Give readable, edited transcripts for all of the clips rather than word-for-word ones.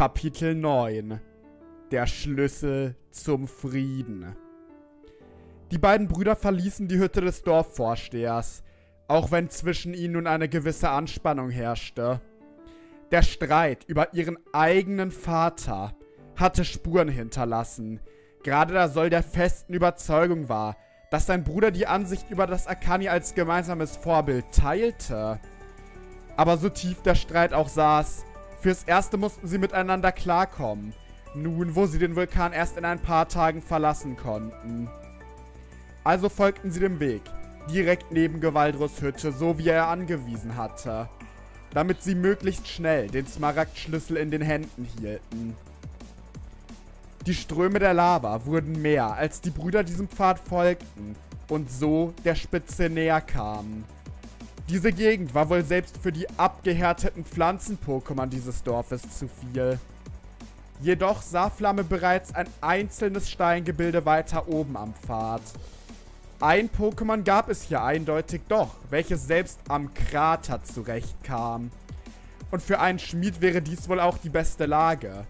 Kapitel 9 – Der Schlüssel zum Frieden. Die beiden Brüder verließen die Hütte des Dorfvorstehers, auch wenn zwischen ihnen nun eine gewisse Anspannung herrschte. Der Streit über ihren eigenen Vater hatte Spuren hinterlassen, gerade da Sol der festen Überzeugung war, dass sein Bruder die Ansicht über das Akani als gemeinsames Vorbild teilte. Aber so tief der Streit auch saß, fürs Erste mussten sie miteinander klarkommen, nun wo sie den Vulkan erst in ein paar Tagen verlassen konnten. Also folgten sie dem Weg, direkt neben Gewaldros Hütte, so wie er angewiesen hatte, damit sie möglichst schnell den Smaragdschlüssel in den Händen hielten. Die Ströme der Lava wurden mehr, als die Brüder diesem Pfad folgten und so der Spitze näher kamen. Diese Gegend war wohl selbst für die abgehärteten Pflanzen-Pokémon dieses Dorfes zu viel. Jedoch sah Flamme bereits ein einzelnes Steingebilde weiter oben am Pfad. Ein Pokémon gab es hier eindeutig doch, welches selbst am Krater zurechtkam. Und für einen Schmied wäre dies wohl auch die beste Lage.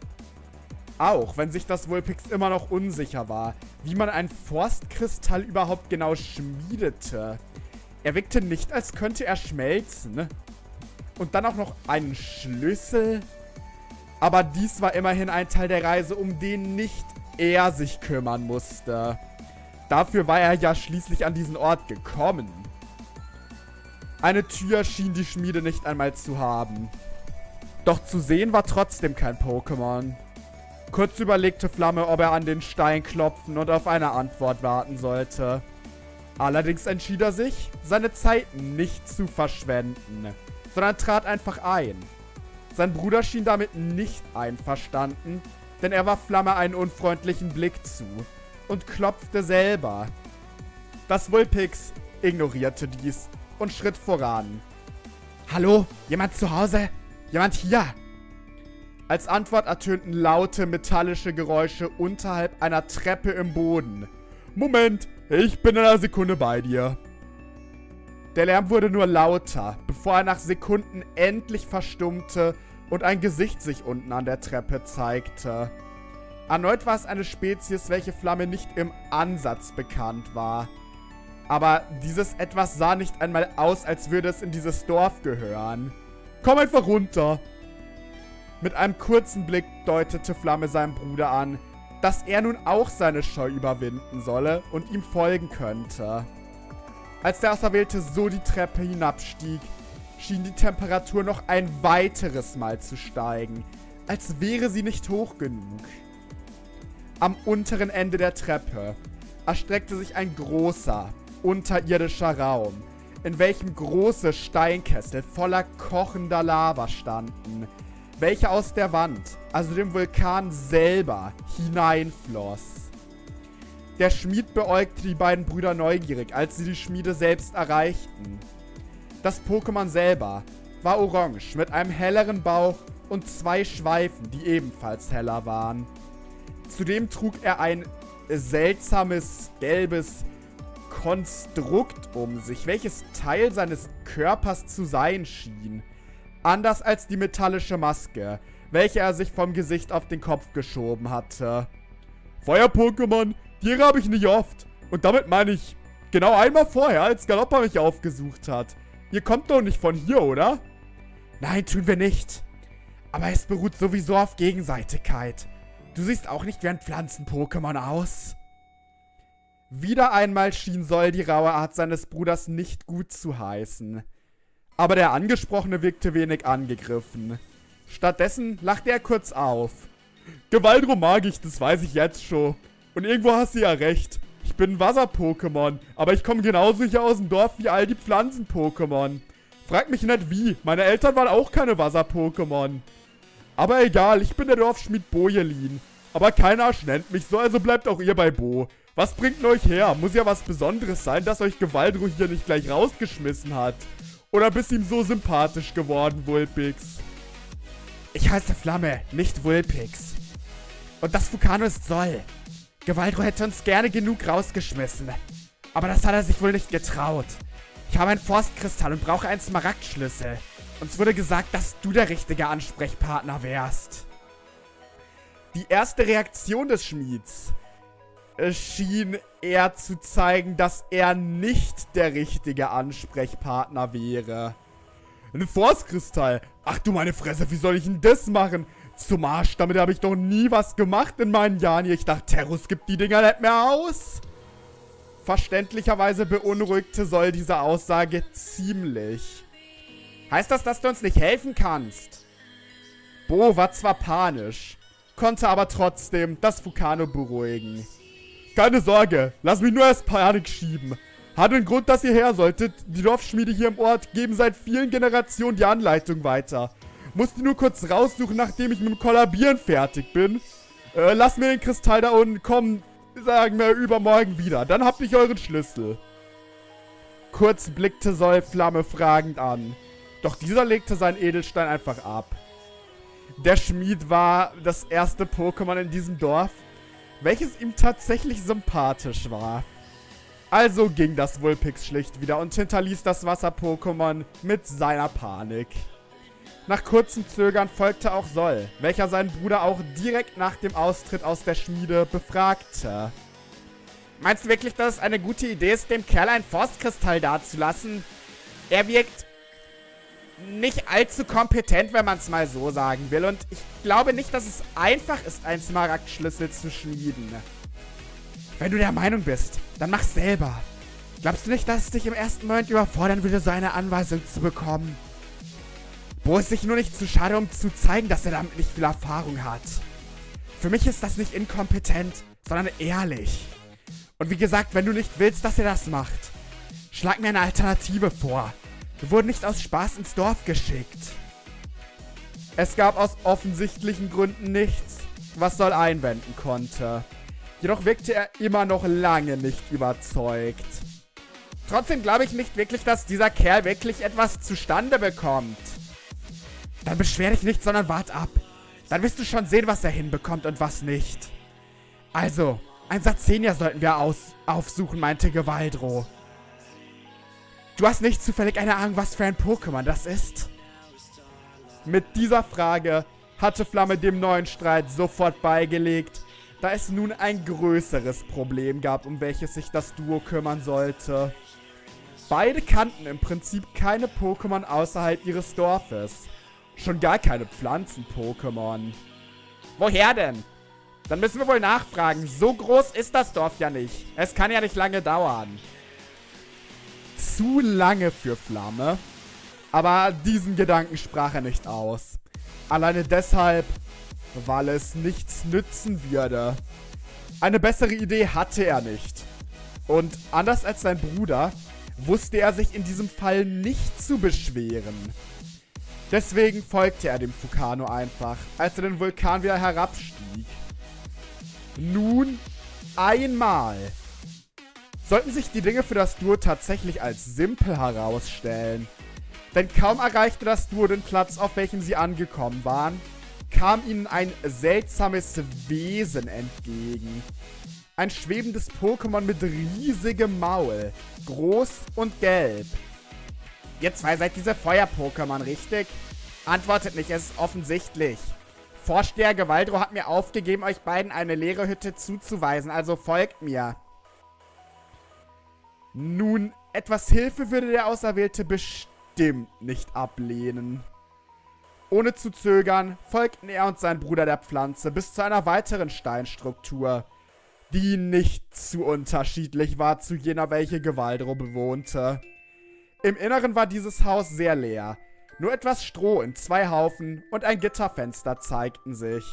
Auch wenn sich das Vulpix immer noch unsicher war, wie man einen Forstkristall überhaupt genau schmiedete. Er wirkte nicht, als könnte er schmelzen. Und dann auch noch einen Schlüssel. Aber dies war immerhin ein Teil der Reise, um den nicht er sich kümmern musste. Dafür war er ja schließlich an diesen Ort gekommen. Eine Tür schien die Schmiede nicht einmal zu haben. Doch zu sehen war trotzdem kein Pokémon. Kurz überlegte Flamme, ob er an den Stein klopfen und auf eine Antwort warten sollte. Allerdings entschied er sich, seine Zeit nicht zu verschwenden, sondern trat einfach ein. Sein Bruder schien damit nicht einverstanden, denn er warf Flamme einen unfreundlichen Blick zu und klopfte selber. Das Vulpix ignorierte dies und schritt voran. »Hallo? Jemand zu Hause? Jemand hier?« Als Antwort ertönten laute metallische Geräusche unterhalb einer Treppe im Boden. »Moment, ich bin in einer Sekunde bei dir.« Der Lärm wurde nur lauter, bevor er nach Sekunden endlich verstummte und ein Gesicht sich unten an der Treppe zeigte. Erneut war es eine Spezies, welche Flamme nicht im Ansatz bekannt war. Aber dieses Etwas sah nicht einmal aus, als würde es in dieses Dorf gehören. »Komm einfach runter!« Mit einem kurzen Blick deutete Flamme seinem Bruder an, dass er nun auch seine Scheu überwinden solle und ihm folgen könnte. Als der Auserwählte so die Treppe hinabstieg, schien die Temperatur noch ein weiteres Mal zu steigen, als wäre sie nicht hoch genug. Am unteren Ende der Treppe erstreckte sich ein großer, unterirdischer Raum, in welchem große Steinkessel voller kochender Lava standen, welche aus der Wand, also dem Vulkan selber, hineinfloss. Der Schmied beäugte die beiden Brüder neugierig, als sie die Schmiede selbst erreichten. Das Pokémon selber war orange mit einem helleren Bauch und zwei Schweifen, die ebenfalls heller waren. Zudem trug er ein seltsames, gelbes Konstrukt um sich, welches Teil seines Körpers zu sein schien. Anders als die metallische Maske, welche er sich vom Gesicht auf den Kopf geschoben hatte. Feuer-Pokémon, Tiere habe ich nicht oft. Und damit meine ich, genau einmal vorher, als Galoppa mich aufgesucht hat. Ihr kommt doch nicht von hier, oder? Nein, tun wir nicht. Aber es beruht sowieso auf Gegenseitigkeit. Du siehst auch nicht wie ein Pflanzen-Pokémon aus. Wieder einmal schien Sol die raue Art seines Bruders nicht gut zu heißen. Aber der Angesprochene wirkte wenig angegriffen. Stattdessen lachte er kurz auf. Gewaldro mag ich, das weiß ich jetzt schon. Und irgendwo hast du ja recht. Ich bin ein Wasser-Pokémon, aber ich komme genauso hier aus dem Dorf wie all die Pflanzen-Pokémon. Frag mich nicht wie, meine Eltern waren auch keine Wasser-Pokémon. Aber egal, ich bin der Dorfschmied Bojelin. Aber kein Arsch nennt mich so, also bleibt auch ihr bei Bo. Was bringt denn euch her? Muss ja was Besonderes sein, dass euch Gewaldro hier nicht gleich rausgeschmissen hat. Oder bist ihm so sympathisch geworden, Vulpix? Ich heiße Flamme, nicht Vulpix. Und das Vulkano ist Sol. Gewaldro hätte uns gerne genug rausgeschmissen. Aber das hat er sich wohl nicht getraut. Ich habe einen Forstkristall und brauche einen Smaragdschlüssel. Uns wurde gesagt, dass du der richtige Ansprechpartner wärst. Die erste Reaktion des Schmieds schien eher zu zeigen, dass er nicht der richtige Ansprechpartner wäre. Ein Forstkristall. Ach du meine Fresse, wie soll ich denn das machen? Zum Arsch, damit habe ich doch nie was gemacht in meinen Jahren hier. Ich dachte, Terrus gibt die Dinger nicht mehr aus. Verständlicherweise beunruhigte Sol diese Aussage ziemlich. Heißt das, dass du uns nicht helfen kannst? Bo war zwar panisch, konnte aber trotzdem das Vulcano beruhigen. Keine Sorge, lass mich nur erst Panik schieben. Hat einen Grund, dass ihr her solltet. Die Dorfschmiede hier im Ort geben seit vielen Generationen die Anleitung weiter. Musste nur kurz raussuchen, nachdem ich mit dem Kollabieren fertig bin. Lass mir den Kristall da unten kommen, sagen wir übermorgen wieder. Dann habt ihr euren Schlüssel. Kurz blickte Sol Flamme fragend an. Doch dieser legte seinen Edelstein einfach ab. Der Schmied war das erste Pokémon in diesem Dorf, welches ihm tatsächlich sympathisch war. Also ging das Wulpix schlicht wieder und hinterließ das Wasser-Pokémon mit seiner Panik. Nach kurzem Zögern folgte auch Sol, welcher seinen Bruder auch direkt nach dem Austritt aus der Schmiede befragte. Meinst du wirklich, dass es eine gute Idee ist, dem Kerl einen Forstkristall dazulassen? Er wirkt nicht allzu kompetent, wenn man es mal so sagen will. Und ich glaube nicht, dass es einfach ist, einen Smaragdschlüssel zu schmieden. Wenn du der Meinung bist, dann mach's selber. Glaubst du nicht, dass es dich im ersten Moment überfordern würde, so eine Anweisung zu bekommen? Bo ist sich nur nicht zu schade, um zu zeigen, dass er damit nicht viel Erfahrung hat. Für mich ist das nicht inkompetent, sondern ehrlich. Und wie gesagt, wenn du nicht willst, dass er das macht, schlag mir eine Alternative vor. Wir wurden nicht aus Spaß ins Dorf geschickt. Es gab aus offensichtlichen Gründen nichts, was Sol einwenden konnte. Jedoch wirkte er immer noch lange nicht überzeugt. Trotzdem glaube ich nicht wirklich, dass dieser Kerl wirklich etwas zustande bekommt. Dann beschwer dich nicht, sondern wart ab. Dann wirst du schon sehen, was er hinbekommt und was nicht. Also, ein Sazenia sollten wir aufsuchen, meinte Gewaldro. Du hast nicht zufällig eine Ahnung, was für ein Pokémon das ist? Mit dieser Frage hatte Flamme dem neuen Streit sofort beigelegt, da es nun ein größeres Problem gab, um welches sich das Duo kümmern sollte. Beide kannten im Prinzip keine Pokémon außerhalb ihres Dorfes. Schon gar keine Pflanzen-Pokémon. Woher denn? Dann müssen wir wohl nachfragen. So groß ist das Dorf ja nicht. Es kann ja nicht lange dauern. Zu lange für Flamme. Aber diesen Gedanken sprach er nicht aus. Alleine deshalb, weil es nichts nützen würde. Eine bessere Idee hatte er nicht. Und anders als sein Bruder, wusste er sich in diesem Fall nicht zu beschweren. Deswegen folgte er dem Vulcano einfach, als er den Vulkan wieder herabstieg. Nun einmal. Sollten sich die Dinge für das Duo tatsächlich als simpel herausstellen. Denn kaum erreichte das Duo den Platz, auf welchem sie angekommen waren, kam ihnen ein seltsames Wesen entgegen. Ein schwebendes Pokémon mit riesigem Maul, groß und gelb. Ihr zwei seid diese Feuer-Pokémon, richtig? Antwortet nicht, es ist offensichtlich. Vorsteher Gewaldro hat mir aufgegeben, euch beiden eine leere Hütte zuzuweisen, also folgt mir. Nun, etwas Hilfe würde der Auserwählte bestimmt nicht ablehnen. Ohne zu zögern, folgten er und sein Bruder der Pflanze bis zu einer weiteren Steinstruktur, die nicht zu unterschiedlich war zu jener, welche Gewaldro bewohnte. Im Inneren war dieses Haus sehr leer. Nur etwas Stroh in zwei Haufen und ein Gitterfenster zeigten sich.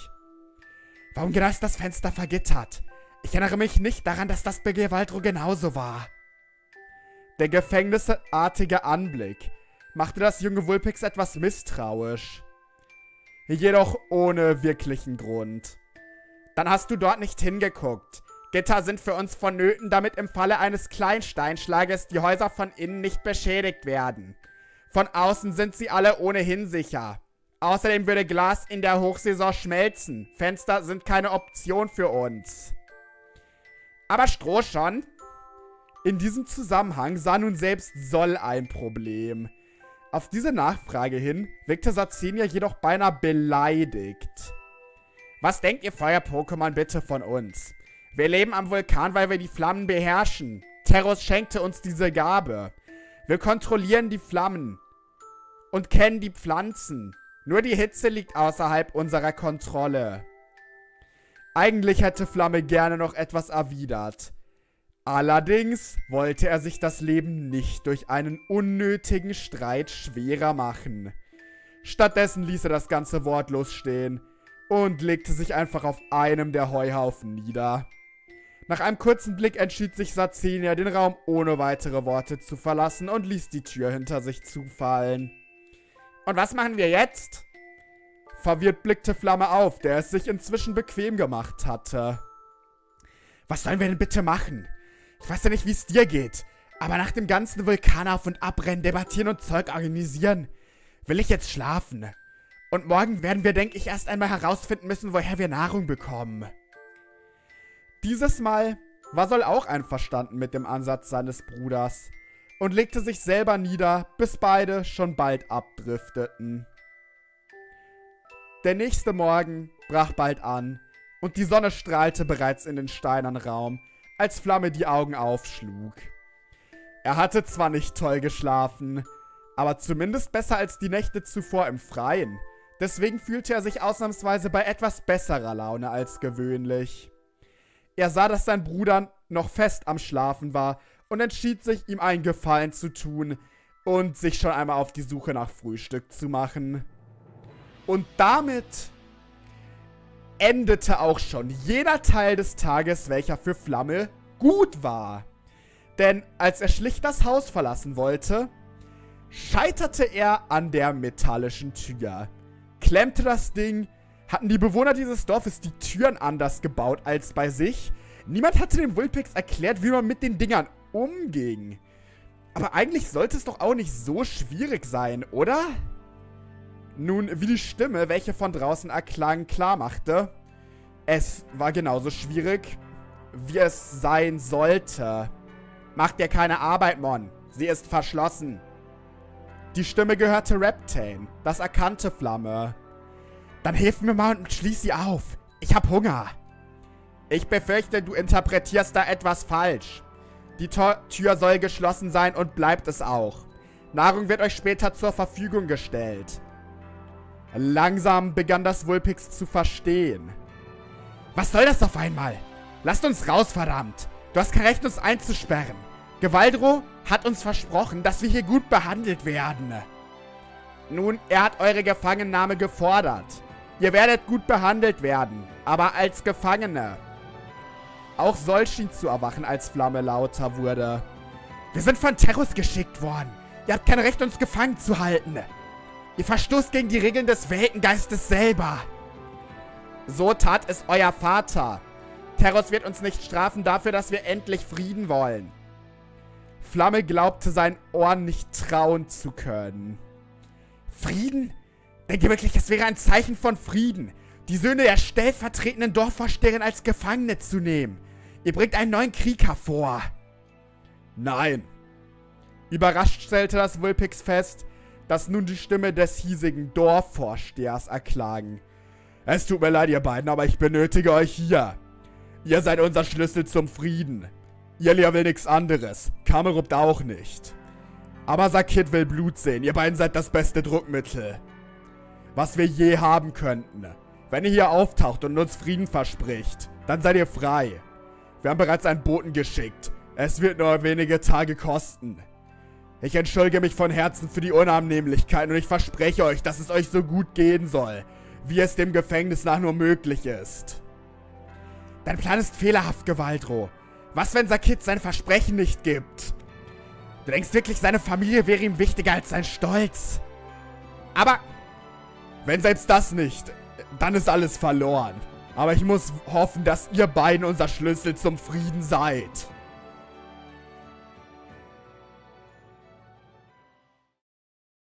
Warum genau ist das Fenster vergittert? Ich erinnere mich nicht daran, dass das bei Gewaldro genauso war. Der gefängnisartige Anblick machte das junge Wulpix etwas misstrauisch. Jedoch ohne wirklichen Grund. Dann hast du dort nicht hingeguckt. Gitter sind für uns vonnöten, damit im Falle eines Kleinsteinschlages die Häuser von innen nicht beschädigt werden. Von außen sind sie alle ohnehin sicher. Außerdem würde Glas in der Hochsaison schmelzen. Fenster sind keine Option für uns. Aber Stroh schon? In diesem Zusammenhang sah nun selbst Sol ein Problem. Auf diese Nachfrage hin wirkte Sazenia jedoch beinahe beleidigt. Was denkt ihr Feuer-Pokémon bitte von uns? Wir leben am Vulkan, weil wir die Flammen beherrschen. Terrus schenkte uns diese Gabe. Wir kontrollieren die Flammen und kennen die Pflanzen. Nur die Hitze liegt außerhalb unserer Kontrolle. Eigentlich hätte Flamme gerne noch etwas erwidert. Allerdings wollte er sich das Leben nicht durch einen unnötigen Streit schwerer machen. Stattdessen ließ er das Ganze wortlos stehen und legte sich einfach auf einem der Heuhaufen nieder. Nach einem kurzen Blick entschied sich Sazenia, den Raum ohne weitere Worte zu verlassen und ließ die Tür hinter sich zufallen. Und was machen wir jetzt? Verwirrt blickte Flamme auf, der es sich inzwischen bequem gemacht hatte. Was sollen wir denn bitte machen? Ich weiß ja nicht, wie es dir geht, aber nach dem ganzen Vulkan auf und abrennen, debattieren und Zeug organisieren, will ich jetzt schlafen. Und morgen werden wir, denke ich, erst einmal herausfinden müssen, woher wir Nahrung bekommen. Dieses Mal war Sol auch einverstanden mit dem Ansatz seines Bruders und legte sich selber nieder, bis beide schon bald abdrifteten. Der nächste Morgen brach bald an und die Sonne strahlte bereits in den steinernen Raum, als Flamme die Augen aufschlug. Er hatte zwar nicht toll geschlafen, aber zumindest besser als die Nächte zuvor im Freien. Deswegen fühlte er sich ausnahmsweise bei etwas besserer Laune als gewöhnlich. Er sah, dass sein Bruder noch fest am Schlafen war und entschied sich, ihm einen Gefallen zu tun und sich schon einmal auf die Suche nach Frühstück zu machen. Und damit endete auch schon jeder Teil des Tages, welcher für Flamme gut war. Denn als er schlicht das Haus verlassen wollte, scheiterte er an der metallischen Tür. Klemmte das Ding, hatten die Bewohner dieses Dorfes die Türen anders gebaut als bei sich. Niemand hatte den Vulpix erklärt, wie man mit den Dingern umging. Aber eigentlich sollte es doch auch nicht so schwierig sein, oder? Nun, wie die Stimme, welche von draußen erklang, klar machte, es war genauso schwierig, wie es sein sollte. Mach dir keine Arbeit, Mon. Sie ist verschlossen. Die Stimme gehörte Reptane. Das erkannte Flamme. Dann hilf mir mal und schließ sie auf. Ich hab Hunger. Ich befürchte, du interpretierst da etwas falsch. Die Tür soll geschlossen sein und bleibt es auch. Nahrung wird euch später zur Verfügung gestellt. Langsam begann das Vulpix zu verstehen. Was soll das auf einmal? Lasst uns raus, verdammt. Du hast kein Recht, uns einzusperren. Gewaldro hat uns versprochen, dass wir hier gut behandelt werden. Nun, er hat eure Gefangennahme gefordert. Ihr werdet gut behandelt werden, aber als Gefangene. Auch Sol schien zu erwachen, als Flamme lauter wurde. Wir sind von Terrus geschickt worden. Ihr habt kein Recht, uns gefangen zu halten. Ihr verstoßt gegen die Regeln des Weltengeistes selber. So tat es euer Vater. Terrus wird uns nicht strafen dafür, dass wir endlich Frieden wollen. Flamme glaubte, seinen Ohren nicht trauen zu können. Frieden? Denkt ihr wirklich, es wäre ein Zeichen von Frieden, die Söhne der stellvertretenden Dorfvorsteherin als Gefangene zu nehmen? Ihr bringt einen neuen Krieg hervor. Nein. Überrascht stellte das Vulpix fest, dass nun die Stimme des hiesigen Dorfvorstehers erklagen. Es tut mir leid, ihr beiden, aber ich benötige euch hier. Ihr seid unser Schlüssel zum Frieden. Jelia will nichts anderes. Kamerupt auch nicht. Abazakid will Blut sehen. Ihr beiden seid das beste Druckmittel, was wir je haben könnten. Wenn ihr hier auftaucht und uns Frieden verspricht, dann seid ihr frei. Wir haben bereits einen Boten geschickt. Es wird nur wenige Tage kosten. Ich entschuldige mich von Herzen für die Unannehmlichkeiten und ich verspreche euch, dass es euch so gut gehen soll, wie es dem Gefängnis nach nur möglich ist. Dein Plan ist fehlerhaft, Gewaldro. Was, wenn Sakid sein Versprechen nicht gibt? Du denkst wirklich, seine Familie wäre ihm wichtiger als sein Stolz? Aber wenn selbst das nicht, dann ist alles verloren. Aber ich muss hoffen, dass ihr beiden unser Schlüssel zum Frieden seid.